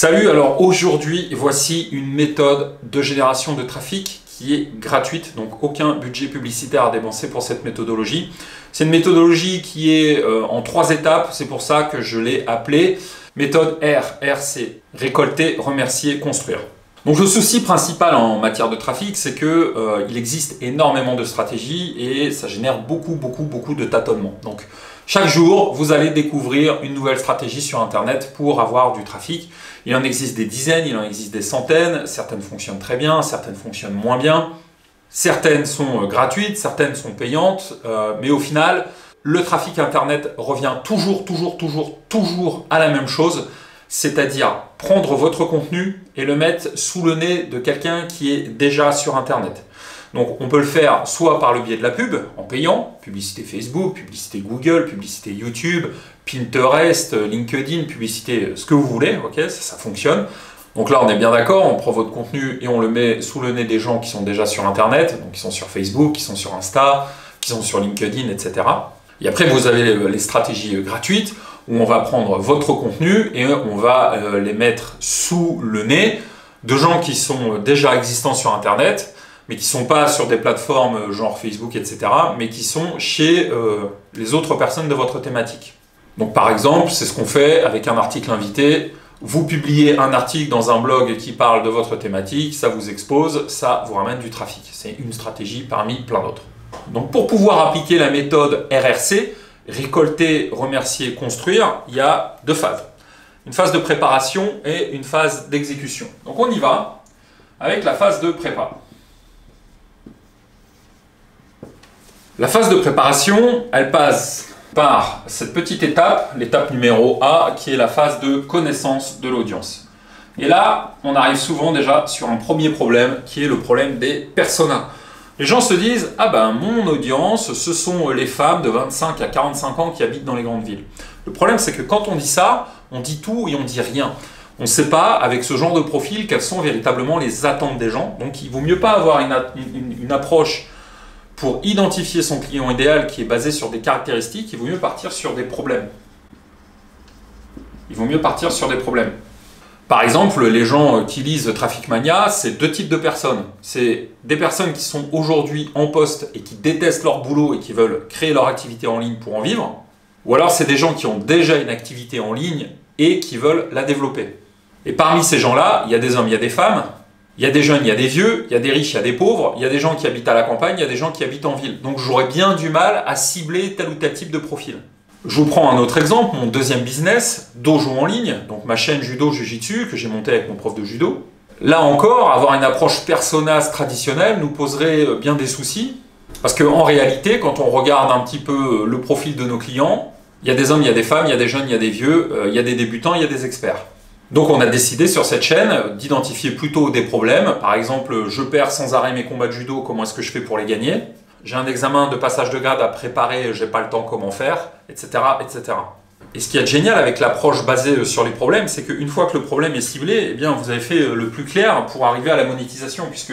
Salut, alors aujourd'hui, voici une méthode de génération de trafic qui est gratuite, donc aucun budget publicitaire à dépenser pour cette méthodologie. C'est une méthodologie qui est en 3 étapes, c'est pour ça que je l'ai appelée méthode R. R, c'est récolter, remercier, construire. Donc le souci principal en matière de trafic, c'est qu'il existe énormément de stratégies et ça génère beaucoup de tâtonnements. Donc chaque jour, vous allez découvrir une nouvelle stratégie sur Internet pour avoir du trafic. Il en existe des dizaines, il en existe des centaines. Certaines fonctionnent très bien, certaines fonctionnent moins bien. Certaines sont gratuites, certaines sont payantes, mais au final, le trafic Internet revient toujours à la même chose. C'est-à-dire prendre votre contenu et le mettre sous le nez de quelqu'un qui est déjà sur Internet. Donc on peut le faire soit par le biais de la pub, en payant, publicité Facebook, publicité Google, publicité YouTube, Pinterest, LinkedIn, publicité ce que vous voulez, ok, ça fonctionne. Donc là on est bien d'accord, on prend votre contenu et on le met sous le nez des gens qui sont déjà sur Internet, donc qui sont sur Facebook, qui sont sur Insta, qui sont sur LinkedIn, etc. Et après vous avez les stratégies gratuites, où on va prendre votre contenu et on va les mettre sous le nez de gens qui sont déjà existants sur Internet, mais qui ne sont pas sur des plateformes genre Facebook, etc., mais qui sont chez les autres personnes de votre thématique. Donc par exemple, c'est ce qu'on fait avec un article invité. Vous publiez un article dans un blog qui parle de votre thématique, ça vous expose, ça vous ramène du trafic. C'est une stratégie parmi plein d'autres. Donc pour pouvoir appliquer la méthode RRC, récolter, remercier, construire, il y a 2 phases. Une phase de préparation et une phase d'exécution. Donc on y va avec la phase de prépa. La phase de préparation, elle passe par cette petite étape, l'étape numéro A, qui est la phase de connaissance de l'audience. Et là, on arrive souvent déjà sur un premier problème, qui est le problème des personas. Les gens se disent « Ah ben, mon audience, ce sont les femmes de 25 à 45 ans qui habitent dans les grandes villes. » Le problème, c'est que quand on dit ça, on dit tout et on dit rien. On ne sait pas, avec ce genre de profil, quelles sont véritablement les attentes des gens. Donc, il vaut mieux pas avoir une approche pour identifier son client idéal qui est basée sur des caractéristiques. Il vaut mieux partir sur des problèmes. Il vaut mieux partir sur des problèmes. Par exemple, les gens qui lisent Traficmania, c'est 2 types de personnes. C'est des personnes qui sont aujourd'hui en poste et qui détestent leur boulot et qui veulent créer leur activité en ligne pour en vivre. Ou alors, c'est des gens qui ont déjà une activité en ligne et qui veulent la développer. Et parmi ces gens-là, il y a des hommes, il y a des femmes, il y a des jeunes, il y a des vieux, il y a des riches, il y a des pauvres, il y a des gens qui habitent à la campagne, il y a des gens qui habitent en ville. Donc, j'aurais bien du mal à cibler tel ou tel type de profil. Je vous prends un autre exemple, mon 2e business, Dojo en ligne, donc ma chaîne Judo Jujitsu que j'ai montée avec mon prof de judo. Là encore, avoir une approche personas traditionnelle nous poserait bien des soucis, parce qu'en réalité, quand on regarde un petit peu le profil de nos clients, il y a des hommes, il y a des femmes, il y a des jeunes, il y a des vieux, il y a des débutants, il y a des experts. Donc on a décidé sur cette chaîne d'identifier plutôt des problèmes, par exemple, je perds sans arrêt mes combats de judo, comment est-ce que je fais pour les gagner ? J'ai un examen de passage de grade à préparer, j'ai pas le temps, comment faire, etc., etc. Et ce qui est génial avec l'approche basée sur les problèmes, c'est qu'une fois que le problème est ciblé, eh bien, vous avez fait le plus clair pour arriver à la monétisation, puisque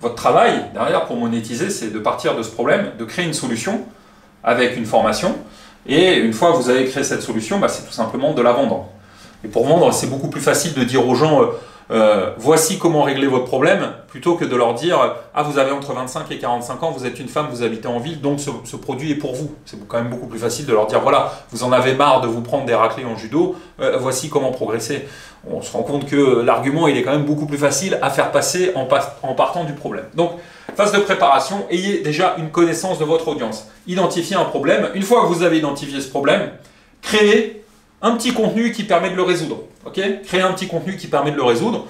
votre travail derrière pour monétiser, c'est de partir de ce problème, de créer une solution avec une formation. Et une fois que vous avez créé cette solution, bah, c'est tout simplement de la vendre. Et pour vendre, c'est beaucoup plus facile de dire aux gens voici comment régler votre problème, plutôt que de leur dire « Ah, vous avez entre 25 et 45 ans, vous êtes une femme, vous habitez en ville, donc ce produit est pour vous. » C'est quand même beaucoup plus facile de leur dire « Voilà, vous en avez marre de vous prendre des raclées en judo, voici comment progresser. » On se rend compte que l'argument, il est quand même beaucoup plus facile à faire passer en partant du problème. Donc, phase de préparation, ayez déjà une connaissance de votre audience. Identifiez un problème. Une fois que vous avez identifié ce problème, créez un petit contenu qui permet de le résoudre. Okay, créer un petit contenu qui permet de le résoudre.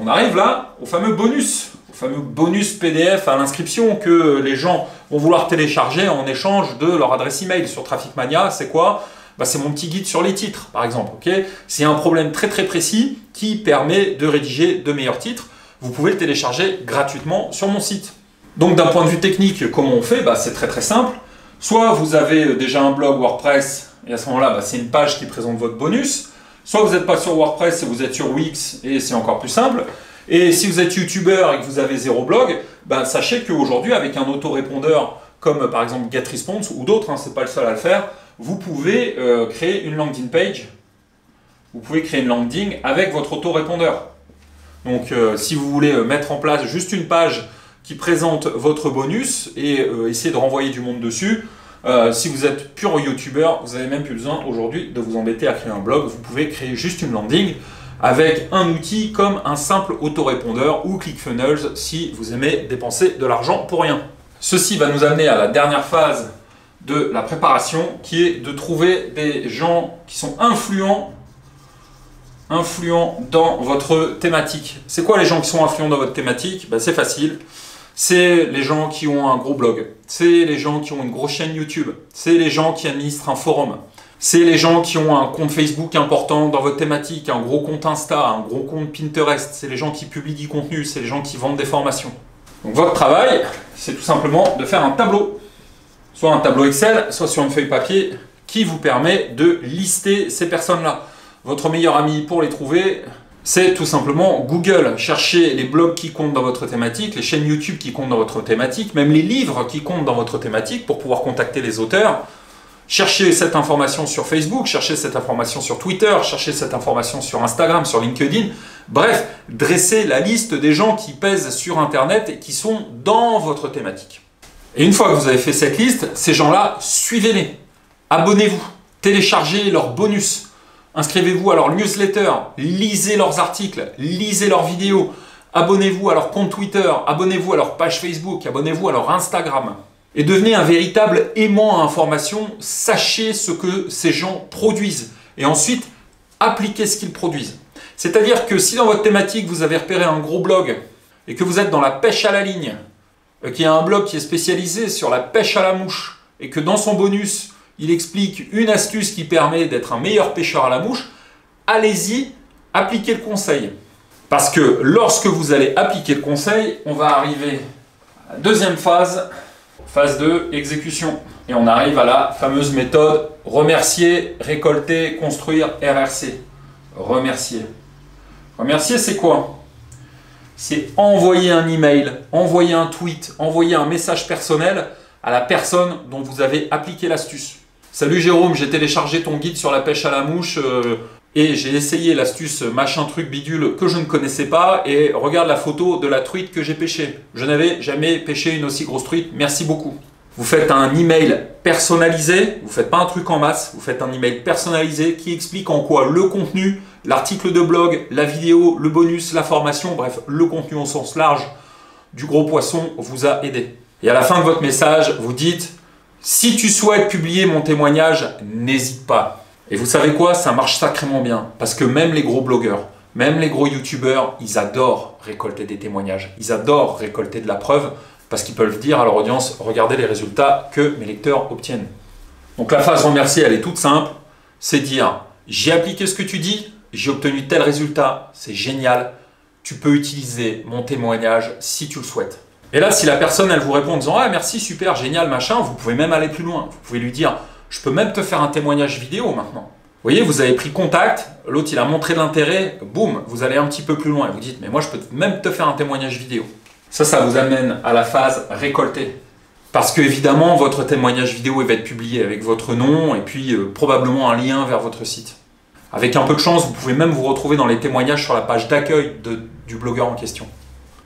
On arrive là au fameux bonus PDF à l'inscription que les gens vont vouloir télécharger en échange de leur adresse email sur Traficmania. C'est quoi ? Bah, c'est mon petit guide sur les titres, par exemple. Okay, c'est un problème très précis qui permet de rédiger de meilleurs titres. Vous pouvez le télécharger gratuitement sur mon site. Donc d'un point de vue technique, comment on fait ? Bah, c'est très simple. Soit vous avez déjà un blog WordPress, et à ce moment-là, bah, c'est une page qui présente votre bonus. Soit vous n'êtes pas sur WordPress et vous êtes sur Wix, et c'est encore plus simple. Et si vous êtes youtubeur et que vous avez 0 blog, bah, sachez qu'aujourd'hui, avec un autorépondeur comme par exemple GetResponse ou d'autres, hein, c'est pas le seul à le faire, vous pouvez créer une landing page vous pouvez créer une landing avec votre autorépondeur. Donc si vous voulez mettre en place juste une page qui présente votre bonus et essayer de renvoyer du monde dessus, si vous êtes pur youtubeur, vous n'avez même plus besoin aujourd'hui de vous embêter à créer un blog, vous pouvez créer juste une landing avec un outil comme un simple autorépondeur ou ClickFunnels si vous aimez dépenser de l'argent pour rien. Ceci va nous amener à la dernière phase de la préparation qui est de trouver des gens qui sont influents dans votre thématique. C'est quoi les gens qui sont influents dans votre thématique? Ben, c'est facile. C'est les gens qui ont un gros blog, c'est les gens qui ont une grosse chaîne YouTube, c'est les gens qui administrent un forum, c'est les gens qui ont un compte Facebook important dans votre thématique, un gros compte Insta, un gros compte Pinterest, c'est les gens qui publient du contenu, c'est les gens qui vendent des formations. Donc votre travail, c'est tout simplement de faire un tableau, soit un tableau Excel, soit sur une feuille papier, qui vous permet de lister ces personnes-là. Votre meilleur ami pour les trouver, c'est tout simplement Google. Cherchez les blogs qui comptent dans votre thématique, les chaînes YouTube qui comptent dans votre thématique, même les livres qui comptent dans votre thématique pour pouvoir contacter les auteurs. Cherchez cette information sur Facebook, cherchez cette information sur Twitter, cherchez cette information sur Instagram, sur LinkedIn. Bref, dressez la liste des gens qui pèsent sur Internet et qui sont dans votre thématique. Et une fois que vous avez fait cette liste, ces gens-là, suivez-les. Abonnez-vous, téléchargez leurs bonus. Inscrivez-vous à leur newsletter, lisez leurs articles, lisez leurs vidéos, abonnez-vous à leur compte Twitter, abonnez-vous à leur page Facebook, abonnez-vous à leur Instagram. Et devenez un véritable aimant à information, sachez ce que ces gens produisent et ensuite appliquez ce qu'ils produisent. C'est-à-dire que si dans votre thématique vous avez repéré un gros blog et que vous êtes dans la pêche à la ligne, qu'il y a un blog qui est spécialisé sur la pêche à la mouche et que dans son bonus, il explique une astuce qui permet d'être un meilleur pêcheur à la mouche. Allez-y, appliquez le conseil. Parce que lorsque vous allez appliquer le conseil, on va arriver à la deuxième phase, phase de exécution. Et on arrive à la fameuse méthode remercier, récolter, construire, RRC. Remercier. Remercier, c'est quoi? C'est envoyer un email, envoyer un tweet, envoyer un message personnel à la personne dont vous avez appliqué l'astuce. Salut Jérôme, j'ai téléchargé ton guide sur la pêche à la mouche et j'ai essayé l'astuce machin truc bidule que je ne connaissais pas et regarde la photo de la truite que j'ai pêchée. Je n'avais jamais pêché une aussi grosse truite, merci beaucoup. Vous faites un email personnalisé, vous ne faites pas un truc en masse, vous faites un email personnalisé qui explique en quoi le contenu, l'article de blog, la vidéo, le bonus, la formation, bref, le contenu au sens large du gros poisson vous a aidé. Et à la fin de votre message, vous dites « Si tu souhaites publier mon témoignage, n'hésite pas ». Et vous savez quoi? Ça marche sacrément bien. Parce que même les gros blogueurs, même les gros youtubeurs, ils adorent récolter des témoignages. Ils adorent récolter de la preuve parce qu'ils peuvent dire à leur audience « Regardez les résultats que mes lecteurs obtiennent ». Donc la phase remercier, elle est toute simple. C'est dire « J'ai appliqué ce que tu dis, j'ai obtenu tel résultat, c'est génial. Tu peux utiliser mon témoignage si tu le souhaites. ». Et là, si la personne, elle vous répond en disant « Ah, merci, super, génial, machin », vous pouvez même aller plus loin. Vous pouvez lui dire « Je peux même te faire un témoignage vidéo maintenant. » Vous voyez, vous avez pris contact, l'autre, il a montré de l'intérêt, boum, vous allez un petit peu plus loin. Et vous dites « Mais moi, je peux même te faire un témoignage vidéo. » Ça vous amène à la phase récolter. Parce que, évidemment, votre témoignage vidéo, il va être publié avec votre nom et puis probablement un lien vers votre site. Avec un peu de chance, vous pouvez même vous retrouver dans les témoignages sur la page d'accueil du blogueur en question.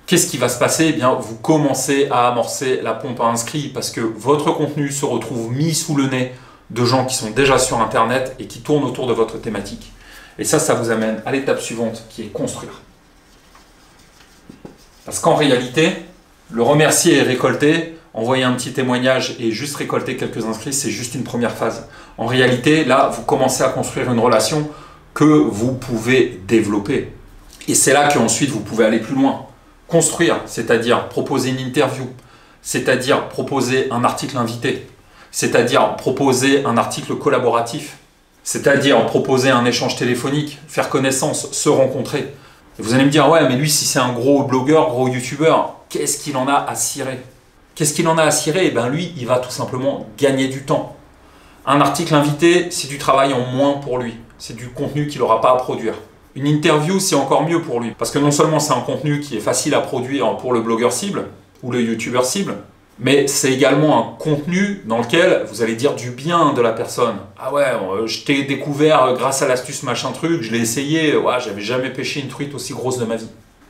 Qu'est-ce qui va se passer? Eh bien, vous commencez à amorcer la pompe à inscrits parce que votre contenu se retrouve mis sous le nez de gens qui sont déjà sur Internet et qui tournent autour de votre thématique. Et ça vous amène à l'étape suivante qui est construire. Parce qu'en réalité, le remercier et récolter, envoyer un petit témoignage et juste récolter quelques inscrits, c'est juste une première phase. En réalité, là, vous commencez à construire une relation que vous pouvez développer. Et c'est là qu'ensuite, vous pouvez aller plus loin. Construire, c'est-à-dire proposer une interview, c'est-à-dire proposer un article invité, c'est-à-dire proposer un article collaboratif, c'est-à-dire proposer un échange téléphonique, faire connaissance, se rencontrer. Et vous allez me dire, ouais, mais lui, si c'est un gros blogueur, gros youtubeur, qu'est-ce qu'il en a à cirer? Qu'est-ce qu'il en a à cirer? Eh bien, lui, il va tout simplement gagner du temps. Un article invité, c'est du travail en moins pour lui. C'est du contenu qu'il n'aura pas à produire. Une interview, c'est encore mieux pour lui, parce que non seulement c'est un contenu qui est facile à produire pour le blogueur cible ou le youtubeur cible, mais c'est également un contenu dans lequel vous allez dire du bien de la personne. Ah ouais, je t'ai découvert grâce à l'astuce machin truc, je l'ai essayé, ouais, j'avais jamais pêché une truite aussi grosse de ma vie.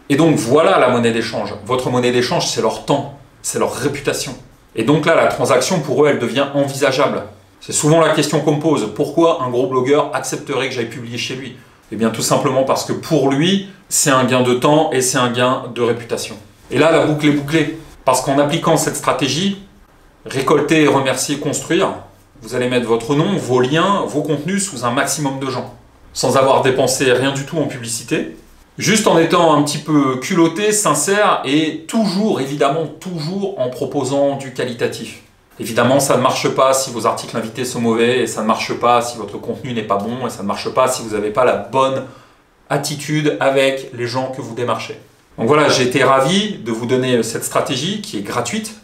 Et donc voilà la monnaie d'échange. Votre monnaie d'échange, c'est leur temps, c'est leur réputation. Et donc là, la transaction pour eux, elle devient envisageable. C'est souvent la question qu'on me pose. Pourquoi un gros blogueur accepterait que j'aille publier chez lui? Eh bien tout simplement parce que pour lui, c'est un gain de temps et c'est un gain de réputation. Et là, la boucle est bouclée. Parce qu'en appliquant cette stratégie, récolter, remercier, construire, vous allez mettre votre nom, vos liens, vos contenus sous un maximum de gens. Sans avoir dépensé rien du tout en publicité. Juste en étant un petit peu culotté, sincère et toujours, évidemment, toujours en proposant du qualitatif. Évidemment, ça ne marche pas si vos articles invités sont mauvais, et ça ne marche pas si votre contenu n'est pas bon, et ça ne marche pas si vous n'avez pas la bonne attitude avec les gens que vous démarchez. Donc voilà, j'ai été ravi de vous donner cette stratégie qui est gratuite,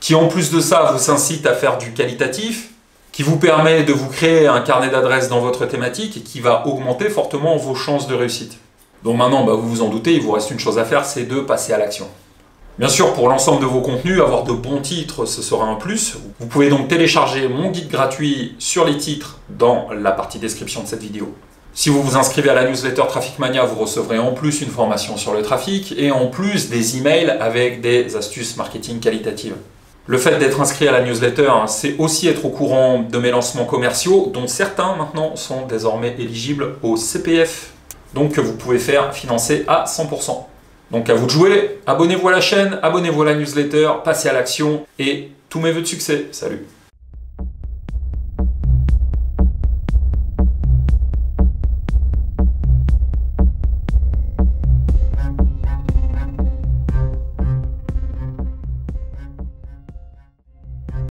qui en plus de ça vous incite à faire du qualitatif, qui vous permet de vous créer un carnet d'adresses dans votre thématique et qui va augmenter fortement vos chances de réussite. Donc maintenant, vous vous en doutez, il vous reste une chose à faire, c'est de passer à l'action. Bien sûr, pour l'ensemble de vos contenus, avoir de bons titres, ce sera un plus. Vous pouvez donc télécharger mon guide gratuit sur les titres dans la partie description de cette vidéo. Si vous vous inscrivez à la newsletter Traficmania, vous recevrez en plus une formation sur le trafic et en plus des emails avec des astuces marketing qualitatives. Le fait d'être inscrit à la newsletter, c'est aussi être au courant de mes lancements commerciaux, dont certains maintenant sont désormais éligibles au CPF, donc que vous pouvez faire financer à 100%. Donc à vous de jouer, abonnez-vous à la chaîne, abonnez-vous à la newsletter, passez à l'action et tous mes vœux de succès. Salut!